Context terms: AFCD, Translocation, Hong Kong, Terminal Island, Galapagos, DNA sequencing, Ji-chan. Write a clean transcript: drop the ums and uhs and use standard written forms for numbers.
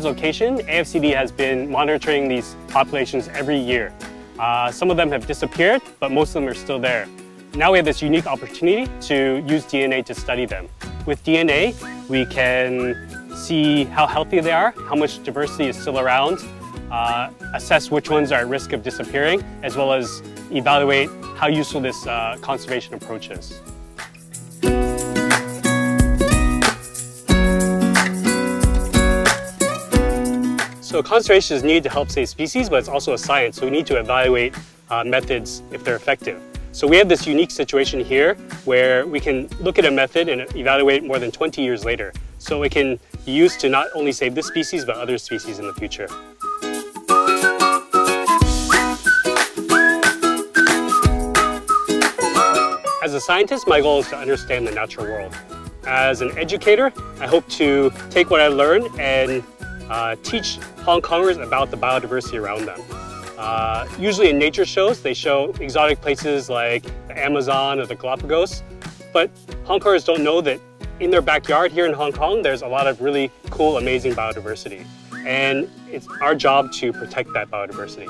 translocation, AFCD has been monitoring these populations every year. Some of them have disappeared, but most of them are still there. Now we have this unique opportunity to use DNA to study them. With DNA, we can see how healthy they are, how much diversity is still around, assess which ones are at risk of disappearing, as well as evaluate how useful this conservation approach is. So conservation is needed to help save species, but it's also a science, so we need to evaluate methods if they're effective. So we have this unique situation here where we can look at a method and evaluate more than 20 years later. So it can be used to not only save this species, but other species in the future. As a scientist, my goal is to understand the natural world. As an educator, I hope to take what I learn and teach Hong Kongers about the biodiversity around them. Usually in nature shows, they show exotic places like the Amazon or the Galapagos, but Hong Kongers don't know that in their backyard here in Hong Kong, there's a lot of really cool, amazing biodiversity. And it's our job to protect that biodiversity.